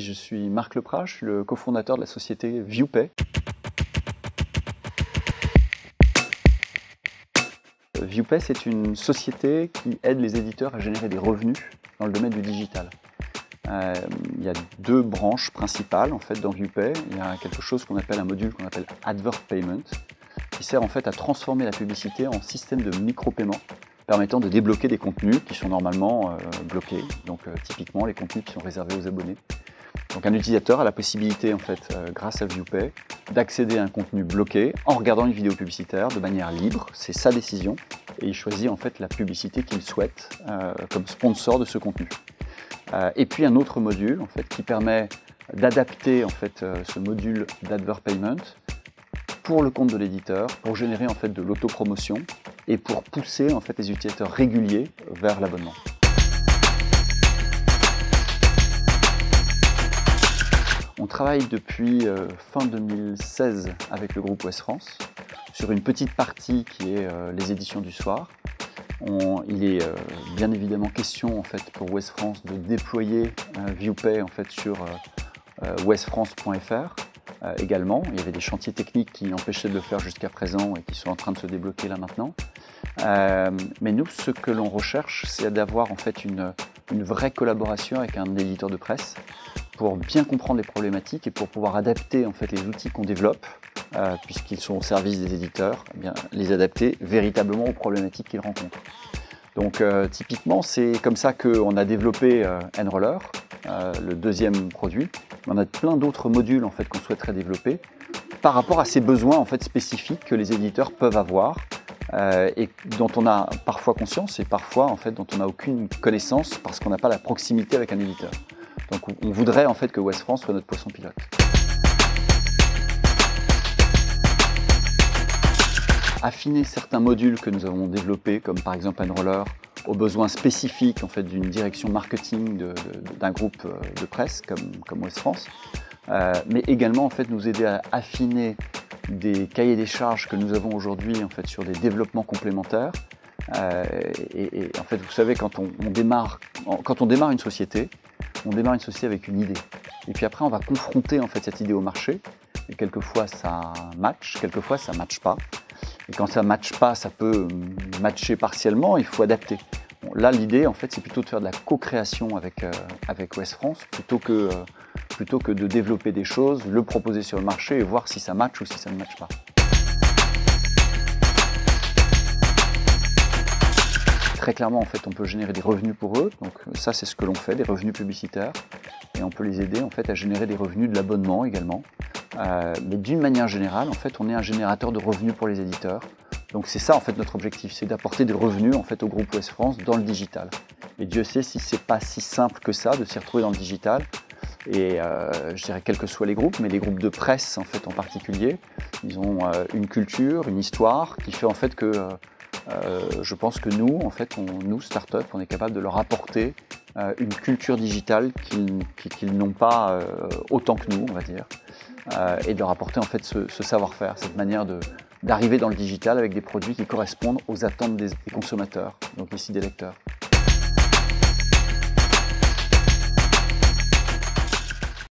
Je suis Marc Leprat, je suis le cofondateur de la société ViewPay. ViewPay, c'est une société qui aide les éditeurs à générer des revenus dans le domaine du digital. Il y a deux branches principales en fait, dans ViewPay. Il y a quelque chose qu'on appelle un module qu'on appelle AdvertPayment, qui sert en fait à transformer la publicité en système de micro-paiement permettant de débloquer des contenus qui sont normalement bloqués, donc typiquement les contenus qui sont réservés aux abonnés. Donc un utilisateur a la possibilité, en fait, grâce à ViewPay, d'accéder à un contenu bloqué en regardant une vidéo publicitaire de manière libre. C'est sa décision et il choisit en fait la publicité qu'il souhaite comme sponsor de ce contenu. Et puis un autre module en fait, qui permet d'adapter en fait, ce module d'AdvertPayment pour le compte de l'éditeur, pour générer en fait, de l'autopromotion et pour pousser en fait, les utilisateurs réguliers vers l'abonnement. On travaille depuis fin 2016 avec le groupe Ouest-France sur une petite partie qui est les éditions du soir. Il est bien évidemment question en fait, pour Ouest-France de déployer ViewPay en fait, sur ouest-france.fr également. Il y avait des chantiers techniques qui empêchaient de le faire jusqu'à présent et qui sont en train de se débloquer là maintenant. Mais nous, ce que l'on recherche, c'est d'avoir en fait, une vraie collaboration avec un éditeur de presse pour bien comprendre les problématiques et pour pouvoir adapter en fait, les outils qu'on développe, puisqu'ils sont au service des éditeurs, eh bien, les adapter véritablement aux problématiques qu'ils rencontrent. Donc typiquement, c'est comme ça qu'on a développé Enroller, le deuxième produit. On a plein d'autres modules en fait, qu'on souhaiterait développer par rapport à ces besoins en fait, spécifiques que les éditeurs peuvent avoir et dont on a parfois conscience et parfois en fait, dont on n'a aucune connaissance parce qu'on n'a pas la proximité avec un éditeur. Donc on voudrait en fait que Ouest-France soit notre poisson pilote. Affiner certains modules que nous avons développés, comme par exemple Enroller, aux besoins spécifiques en fait, d'une direction marketing d'un groupe de presse comme Ouest-France, mais également en fait, nous aider à affiner des cahiers des charges que nous avons aujourd'hui en fait, sur des développements complémentaires. Et en fait, vous savez, quand on démarre une société, on démarre une société avec une idée. Et puis après, on va confronter en fait, cette idée au marché. Et quelquefois, ça match, quelquefois, ça ne match pas. Et quand ça ne match pas, ça peut matcher partiellement, il faut adapter. Bon, là, l'idée, en fait, c'est plutôt de faire de la co-création avec Ouest-France, plutôt que de développer des choses, le proposer sur le marché et voir si ça match ou si ça ne match pas. Très clairement, en fait, on peut générer des revenus pour eux. Donc ça, c'est ce que l'on fait, des revenus publicitaires. Et on peut les aider en fait, à générer des revenus de l'abonnement également. Mais d'une manière générale, en fait, on est un générateur de revenus pour les éditeurs. Donc c'est ça, en fait, notre objectif, c'est d'apporter des revenus en fait, au groupe Ouest-France dans le digital. Et Dieu sait si c'est pas si simple que ça de s'y retrouver dans le digital. Et je dirais quels que soient les groupes, mais les groupes de presse en fait en particulier, ils ont une culture, une histoire qui fait en fait que je pense que nous, en fait, nous start-up, on est capable de leur apporter une culture digitale qu'ils n'ont pas autant que nous, on va dire, et de leur apporter en fait ce savoir-faire, cette manière d'arriver dans le digital avec des produits qui correspondent aux attentes des consommateurs, donc ici des lecteurs.